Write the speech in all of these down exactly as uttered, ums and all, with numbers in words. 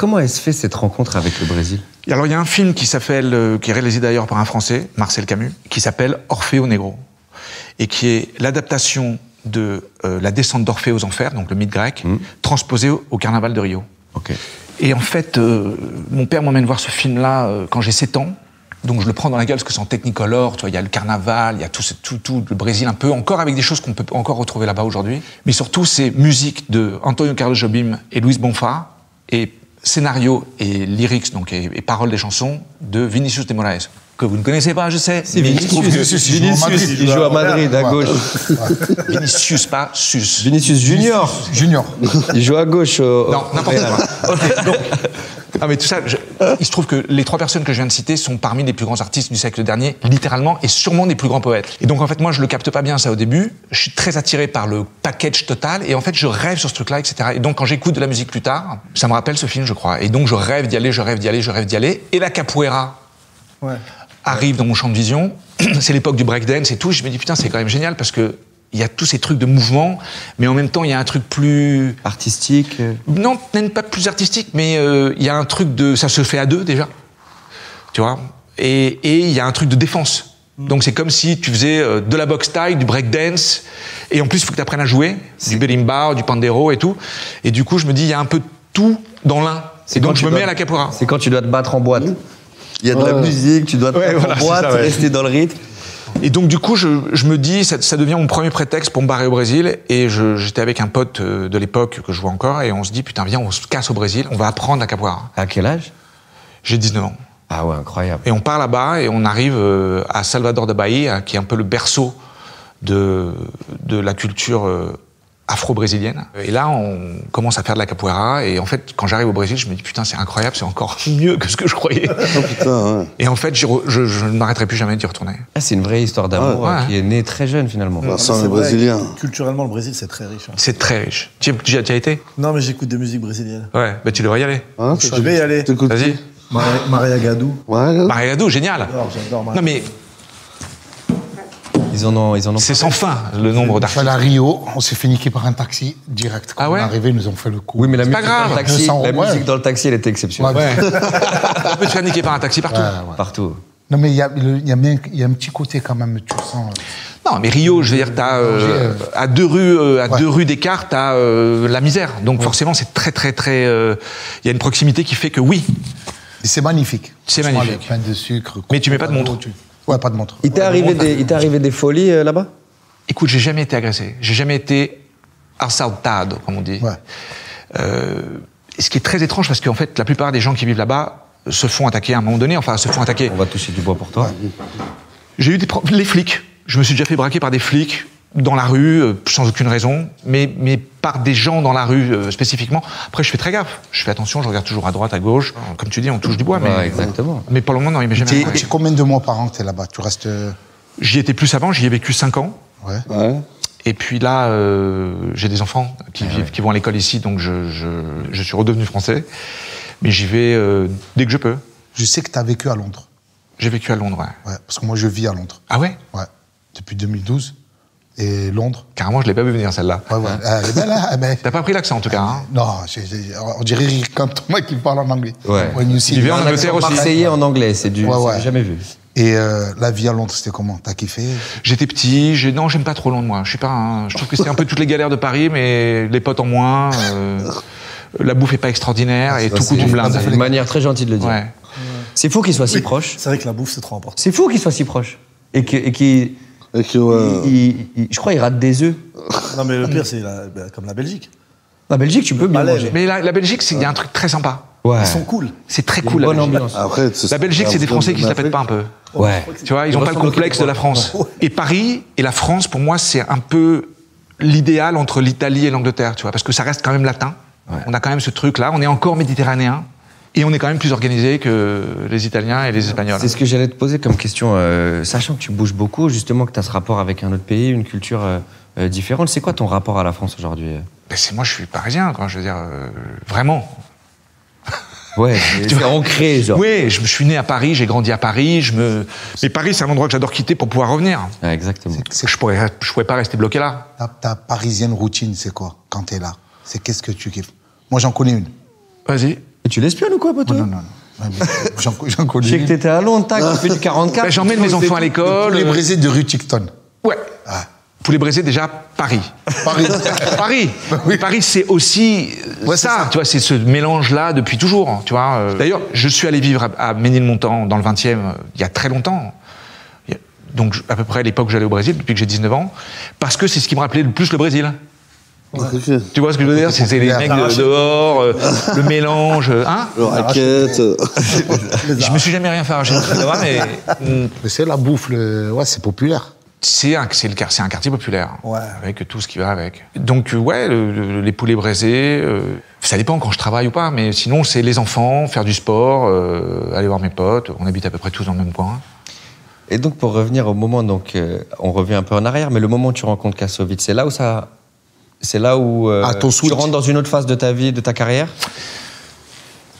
Comment est-ce fait cette rencontre avec le Brésil? Alors il y a un film qui s'appelle, qui est réalisé d'ailleurs par un Français, Marcel Camus, qui s'appelle Orpheo Negro, et qui est l'adaptation de euh, la descente d'Orphée aux enfers, donc le mythe grec, mmh. transposé au, au carnaval de Rio. Okay. Et en fait, euh, mon père m'emmène voir ce film-là euh, quand j'ai sept ans, donc je le prends dans la gueule parce que c'est en technicolor, tu vois, il y a le carnaval, il y a tout, tout, tout le Brésil un peu, encore avec des choses qu'on peut encore retrouver là-bas aujourd'hui, mais surtout c'est musique de Antonio Carlos Jobim et Luiz Bonfá, et scénario et lyrics, donc et, et paroles des chansons, de Vinicius de Moraes. Que vous ne connaissez pas, je sais. C'est Vinicius. Vinicius, Vinicius il joue à Madrid, à gauche. Vinicius, pas Sus. Vinicius Junior. Junior. Il joue à gauche. Euh, non, n'importe quoi. Okay, donc, ah, mais tout ça, je, il se trouve que les trois personnes que je viens de citer sont parmi les plus grands artistes du siècle dernier, littéralement, et sûrement des plus grands poètes. Et donc, en fait, moi, je le capte pas bien, ça, au début. Je suis très attiré par le package total, et en fait, je rêve sur ce truc-là, et cetera. Et donc, quand j'écoute de la musique plus tard, ça me rappelle ce film, je crois. Et donc, je rêve d'y aller, je rêve d'y aller, je rêve d'y aller. Et la capoeira. Ouais. Arrive dans mon champ de vision, c'est l'époque du breakdance et tout, je me dis putain c'est quand même génial parce que il y a tous ces trucs de mouvement, mais en même temps il y a un truc plus... Artistique euh... Non, même pas plus artistique, mais il euh, y a un truc de... ça se fait à deux déjà, tu vois, et il y a un truc de défense. Mmh. Donc c'est comme si tu faisais euh, de la boxe thaï, du breakdance, et en plus il faut que tu apprennes à jouer, du berimbau, du pandero et tout, et du coup je me dis il y a un peu de tout dans l'un, et donc je me dois... mets à la capoeira. C'est quand tu dois te battre en boîte. Mmh. Il y a de ouais. la musique, tu dois te ouais, voilà, droite, ça, ouais. rester dans le rythme. Et donc, du coup, je, je me dis, ça, ça devient mon premier prétexte pour me barrer au Brésil. Et j'étais avec un pote de l'époque que je vois encore. Et on se dit, putain, viens, on se casse au Brésil, on va apprendre la capoeira. À quel âge? J'ai dix-neuf ans. Ah ouais, incroyable. Et on part là-bas et on arrive à Salvador de Bahia, qui est un peu le berceau de, de la culture afro-brésilienne. Et là, on commence à faire de la capoeira. Et en fait, quand j'arrive au Brésil, je me dis, putain, c'est incroyable, c'est encore mieux que ce que je croyais. Oh, putain, ouais. Et en fait, je, je, je ne m'arrêterai plus jamais d'y retourner. Ah, c'est une vraie histoire d'amour ah, ouais. qui est née très jeune, finalement. Bah, c'est brésilien. Culturellement, le Brésil, c'est très riche. Hein. C'est très riche. Tu y as été? Non, mais j'écoute des musiques brésiliennes. Ouais, bah tu devrais y aller. Hein, je vais y aller. Vas-y. Maria Gadou. Maria Gadou, génial. J'adore Maria. Non, mais... C'est sans fin, le nombre d'artistes. À Rio, on s'est fait niquer par un taxi direct. Quand ah ouais on est arrivé, ils nous ont fait le coup. Oui, mais la, musique dans, taxi, la ouais. musique dans le taxi, elle était exceptionnelle. Ouais. On peut te faire niquer par un taxi partout. Ouais, ouais. Partout. Non, mais il y a, y, a, y a un petit côté quand même, tu sens... Non, mais Rio, je veux dire, t'as, euh, à deux rues, euh, à ouais. deux rues d'écart, t'as euh, la misère. Donc ouais. forcément, c'est très, très, très... Il euh, y a une proximité qui fait que oui. C'est magnifique. C'est magnifique. Pain de sucre. Mais tu mets pas de montre. Tu... Ouais, pas de montre. Il t'est arrivé, ouais, arrivé des folies euh, là-bas? Écoute, j'ai jamais été agressé. J'ai jamais été assaltado, comme on dit. Ouais. Euh, ce qui est très étrange parce qu'en fait, la plupart des gens qui vivent là-bas se font attaquer à un moment donné. Enfin, se font attaquer. On va toucher du bois pour toi. Ouais. J'ai eu des pro les flics. Je me suis déjà fait braquer par des flics dans la rue, euh, sans aucune raison, mais, mais par des gens dans la rue euh, spécifiquement. Après, je fais très gaffe. Je fais attention, je regarde toujours à droite, à gauche. Comme tu dis, on touche du bois, ouais, mais... Exactement. Mais pour le moment, non, il m'est jamais arrivé. Combien de mois par an que t'es là-bas? Tu restes... J'y étais plus avant, j'y ai vécu cinq ans. Ouais. Ouais. Et puis là, euh, j'ai des enfants qui, ouais, vivent, ouais. qui vont à l'école ici, donc je, je, je suis redevenu français. Mais j'y vais euh, dès que je peux. Je sais que t'as vécu à Londres. J'ai vécu à Londres, ouais. ouais. Parce que moi, je vis à Londres. Ah ouais? Ouais. Depuis deux mille douze. Et Londres. Carrément, je l'ai pas vu venir, celle-là. Ouais, ouais. Euh, ben là, ben... T'as pas pris l'accent, en tout cas. Hein. Non, je, je, on dirait quand Thomas qui parle en anglais. Ouais. Ouais, il vient en Angleterre aussi. Marseillais en anglais, c'est du... Ouais, ouais. Jamais vu. Et euh, la vie à Londres, c'était comment? T'as kiffé? J'étais petit. Je... Non, j'aime pas trop Londres, moi. Je suis pas. Un... Je trouve que c'est un peu toutes les galères de Paris, mais les potes en moins. Euh... La bouffe est pas extraordinaire, ah, et tout coûte une blinde. C'est une manière très gentille de le dire. Ouais. C'est fou qu'ils soient si proches. C'est vrai que la bouffe, c'est trop important. C'est fou qu'ils soient si proches et que et qui. Et que, euh... il, il, il, je crois qu'il rate des œufs. Non, mais le pire, c'est comme la Belgique. La Belgique, tu peux bien manger. Mais la, la Belgique, il y a un truc très sympa. Ouais. Ils sont cool. C'est très cool, la bonne Belgique. Ambiance. Après, la Belgique, c'est des Français qui se la pètent pas un peu. Ouais. Tu vois, ils n'ont pas le complexe de la France. Ouais. Et Paris et la France, pour moi, c'est un peu l'idéal entre l'Italie et l'Angleterre, tu vois, parce que ça reste quand même latin. Ouais. On a quand même ce truc-là. On est encore méditerranéen. Et on est quand même plus organisé que les Italiens et les Espagnols. C'est ce que j'allais te poser comme question. Euh, sachant que tu bouges beaucoup, justement, que tu as ce rapport avec un autre pays, une culture euh, différente, c'est quoi ton rapport à la France aujourd'hui? Ben c'est moi, je suis parisien, quoi, je veux dire, euh, vraiment. Ouais, c'est ancré, genre. Oui, je, je suis né à Paris, j'ai grandi à Paris. Je me... Mais Paris, c'est un endroit que j'adore quitter pour pouvoir revenir. Ah, exactement. C est, c est... Je pourrais, je pourrais pas rester bloqué là. Ta, ta parisienne routine, c'est quoi quand tu es là? C'est qu'est-ce que tu kiffes? Moi, j'en connais une. Vas-y. Et tu l'espionnes ou quoi, poteau? Non, non, non. J'en connais. Je sais que t'étais à Londres, t'as fait du quarante-quatre. Ben, j'emmène mes enfants à l'école. Les Brésil de rue Tickton. Ouais. Ah. Poulet braisé, déjà, Paris. Paris. Paris. Oui. Paris, c'est aussi ouais, ça, ça. Tu vois, c'est ce mélange-là depuis toujours. Tu vois. Euh, D'ailleurs, je suis allé vivre à, à Ménilmontant, dans le vingtième, euh, il y a très longtemps. Donc, à peu près à l'époque où j'allais au Brésil, depuis que j'ai dix-neuf ans, parce que c'est ce qui me rappelait le plus le Brésil. Ouais. Tu vois ce que je veux dire? C'était les mecs de dehors, euh, le mélange. Hein, le raquette. Je me suis jamais rien fait arracher. mais, mais c'est la bouffe, le... ouais, c'est populaire. C'est un, un quartier populaire, ouais. Avec tout ce qui va avec. Donc, ouais, le, le, les poulets braisés, euh, ça dépend quand je travaille ou pas, mais sinon, c'est les enfants, faire du sport, euh, aller voir mes potes, on habite à peu près tous dans le même coin. Et donc, pour revenir au moment, donc, euh, on revient un peu en arrière, mais le moment où tu rencontres Kassovitz, c'est là où, ça, c'est là où euh, ah, ton tu rentres dans une autre phase de ta vie, de ta carrière?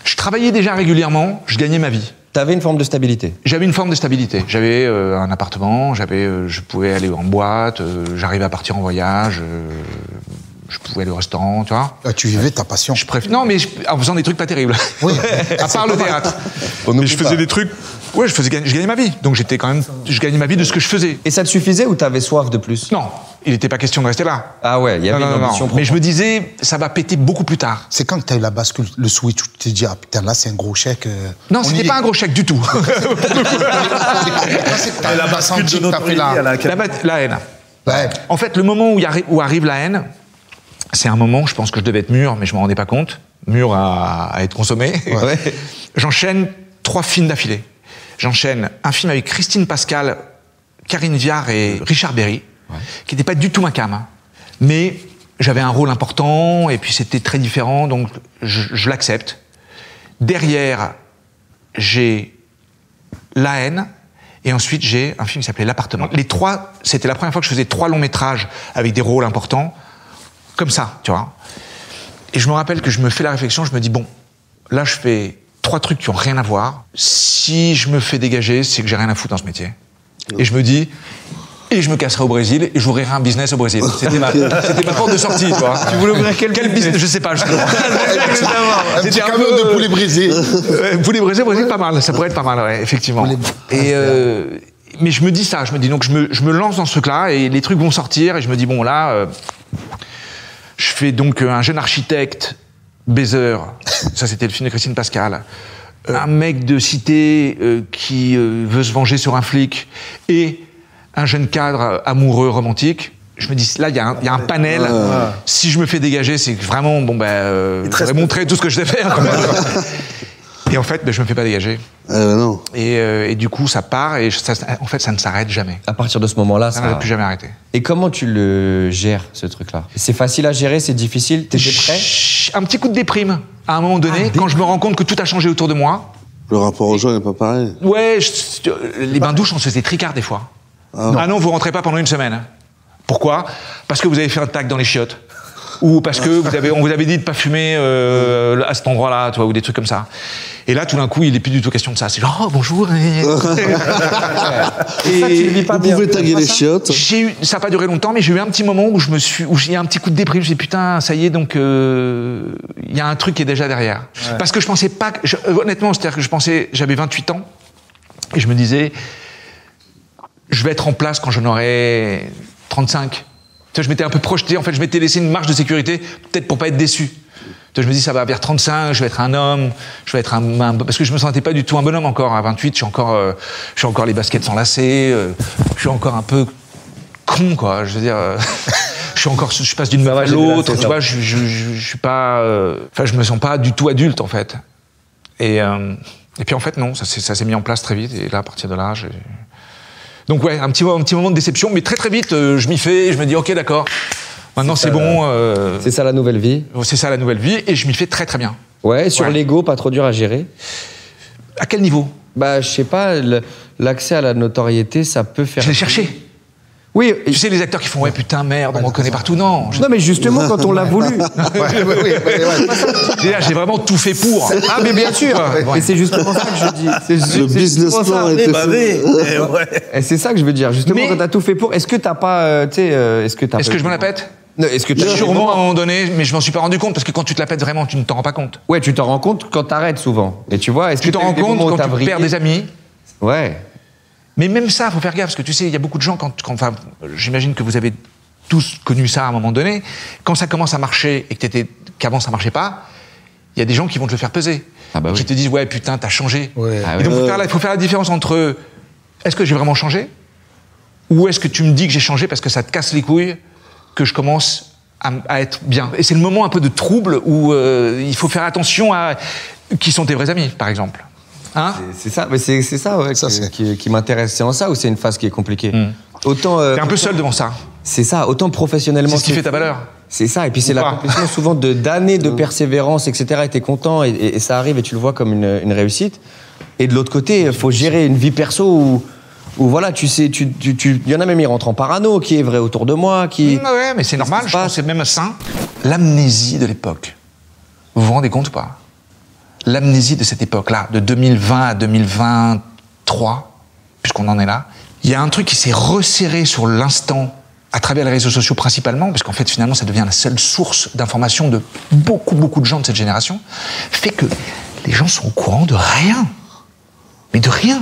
Je travaillais déjà régulièrement, je gagnais ma vie. T'avais une forme de stabilité? J'avais une forme de stabilité. J'avais euh, un appartement, j'avais, euh, je pouvais aller en boîte, euh, j'arrivais à partir en voyage, euh, je pouvais aller au restaurant, tu vois. Ah, tu vivais ta passion. Je préf... Non, mais je... en faisant des trucs pas terribles. Oui. À part le théâtre. Mais je faisais pas. Des trucs... Ouais, je, faisais... je gagnais ma vie. Donc j'étais quand même... Je gagnais ma vie de ce que je faisais. Et ça te suffisait ou t'avais soif de plus? Non, il n'était pas question de rester là. Ah ouais, il y avait non, une ambition. Mais je me disais, ça va péter beaucoup plus tard. C'est quand que t'as eu la bascule, le switch, tu t'es dit, ah putain, là c'est un gros chèque. Euh... Non, c'était pas est... un gros chèque du tout. La bascule de notre vie à laquelle... La haine. En fait, le moment où arrive la haine... C'est un moment, je pense que je devais être mûr, mais je m'en rendais pas compte. Mûr à, à être consommé. Ouais. J'enchaîne trois films d'affilée. J'enchaîne un film avec Christine Pascal, Karine Viard et Richard Berry, ouais. Qui n'était pas du tout ma came. Mais j'avais un rôle important, et puis c'était très différent, donc je, je l'accepte. Derrière, j'ai La Haine, et ensuite j'ai un film qui s'appelait L'appartement. Les trois, c'était la première fois que je faisais trois longs métrages avec des rôles importants, comme ça, tu vois. Et je me rappelle que je me fais la réflexion, je me dis, bon, là, je fais trois trucs qui n'ont rien à voir. Si je me fais dégager, c'est que j'ai rien à foutre dans ce métier. Et je me dis, et je me casserai au Brésil, et j'ouvrirai un business au Brésil. C'était ma, ma porte de sortie, tu vois. Tu voulais ouvrir quel, quel business? Je sais pas, je sais pas. Un petit camion peu, de poulet brisé. Euh, poulet brisé, Brésil, pas mal. Ça pourrait être pas mal, ouais, effectivement. Et... Euh, mais je me dis ça, je me dis, donc je me, je me lance dans ce truc-là, et les trucs vont sortir, et je me dis, bon, là... Euh, je fais donc un jeune architecte, baiser, ça c'était le film de Christine Pascal, euh, un mec de cité euh, qui euh, veut se venger sur un flic, et un jeune cadre amoureux romantique. Je me dis, là, il y, y a un panel. Euh... Si je me fais dégager, c'est que vraiment, bon, ben, euh, je vais montrer tout ce que je sais faire. Et en fait, ben, je me fais pas dégager. Euh, non. Et, euh, et du coup, ça part, et ça, en fait, ça ne s'arrête jamais. À partir de ce moment-là, ça ne va plus jamais arrêter. Et comment tu le gères, ce truc-là? C'est facile à gérer, c'est difficile? T'étais prêt? Un petit coup de déprime, à un moment donné, ah, quand je me rends compte que tout a changé autour de moi. Le rapport aux gens n'est pas pareil. Ouais, je, les bains-douches, on se faisait tricard des fois. Ah non, ah non vous ne rentrez pas pendant une semaine. Pourquoi? Parce que vous avez fait un tac dans les chiottes. Ou parce que vous avez, on vous avait dit de pas fumer euh, à cet endroit-là, tu vois, ou des trucs comme ça. Et là, tout d'un coup, il n'est plus du tout question de ça. C'est genre, oh, bonjour. Et, et ça, tu le vis pas vous bien. Pouvez taguer les chiottes. Eu, ça n'a pas duré longtemps, mais j'ai eu un petit moment où je me suis, où j'ai eu un petit coup de déprime. J'ai dit, putain, ça y est, donc il euh, y a un truc qui est déjà derrière. Ouais. Parce que je pensais pas, que, je, honnêtement, c'est-à-dire que je pensais, j'avais vingt-huit ans, et je me disais, je vais être en place quand j'en aurai trente-cinq. Je m'étais un peu projeté, en fait, je m'étais laissé une marge de sécurité, peut-être pour pas être déçu. Je me dis, ça va vers trente-cinq, je vais être un homme, je vais être un, un... Parce que je me sentais pas du tout un bonhomme encore, à vingt-huit, je suis encore, euh, je suis encore les baskets sans lacets, euh, je suis encore un peu con, quoi, je veux dire... Euh, je suis encore, je passe d'une meuf à l'autre, tu vois, je, je, je, je suis pas... Enfin, euh, je me sens pas du tout adulte, en fait. Et, euh, et puis, en fait, non, ça s'est mis en place très vite, et là, à partir de là, j'ai... Donc ouais, un petit, un petit moment de déception, mais très très vite, euh, je m'y fais, je me dis ok d'accord, maintenant c'est bon. Euh, c'est ça la nouvelle vie. C'est ça la nouvelle vie, et je m'y fais très très bien. Ouais, sur ouais. L'ego, pas trop dur à gérer. À quel niveau? Bah je sais pas, l'accès à la notoriété, ça peut faire... Je l'ai cherché. Oui, tu sais les acteurs qui font ouais putain merde, on me reconnaît partout, non. Non mais justement quand on l'a voulu. J'ai vraiment tout fait pour. Ah mais bien sûr. Et c'est justement ça que je dis. Le business plan était bavé. Et c'est ça que je veux dire. Justement quand t'as tout fait pour. Est-ce que t'as pas, tu sais, est-ce que t'as... Est-ce que je me la pète? Est-ce que tu as sûrement à un moment donné, mais je m'en suis pas rendu compte parce que quand tu te la pètes vraiment, tu ne t'en rends pas compte. Ouais, tu t'en rends compte quand t'arrêtes souvent. Et tu vois, est-ce que tu t'en rends compte quand tu perds des amis? Ouais. Mais même ça, faut faire gaffe parce que tu sais, il y a beaucoup de gens quand, quand enfin, j'imagine que vous avez tous connu ça à un moment donné. Quand ça commence à marcher et que t'étais, qu'avant ça marchait pas, il y a des gens qui vont te le faire peser, ah bah oui. qui te disent ouais putain t'as changé. Ouais. Ah et oui. donc il faut, faut faire la différence entre est-ce que j'ai vraiment changé ou est-ce que tu me dis que j'ai changé parce que ça te casse les couilles que je commence à, à être bien. Et c'est le moment un peu de trouble où euh, il faut faire attention à qui sont tes vrais amis par exemple. Hein c'est ça, mais c'est ça, ouais, ça que, qui, qui m'intéresse. C'est en ça ou c'est une phase qui est compliquée. Mmh. Autant euh, t'es un peu seul devant ça. C'est ça, autant professionnellement. C'est ce qui fait ta valeur. C'est ça, et puis c'est la compétition souvent d'années de, de persévérance, et cetera. Et t'es content, et, et, et ça arrive, et tu le vois comme une, une réussite. Et de l'autre côté, il faut gérer une vie perso où, où voilà, tu sais, tu, tu, tu, y en a même qui rentrent en parano, qui est vrai autour de moi, qui. Mmh, ouais, mais c'est normal, je pense c'est même sain. L'amnésie de l'époque, vous vous rendez compte ou pas? L'amnésie de cette époque-là, de deux mille vingt à deux mille vingt-trois, puisqu'on en est là, il y a un truc qui s'est resserré sur l'instant à travers les réseaux sociaux principalement, parce qu'en fait, finalement, ça devient la seule source d'information de beaucoup, beaucoup de gens de cette génération, fait que les gens sont au courant de rien. Mais de rien.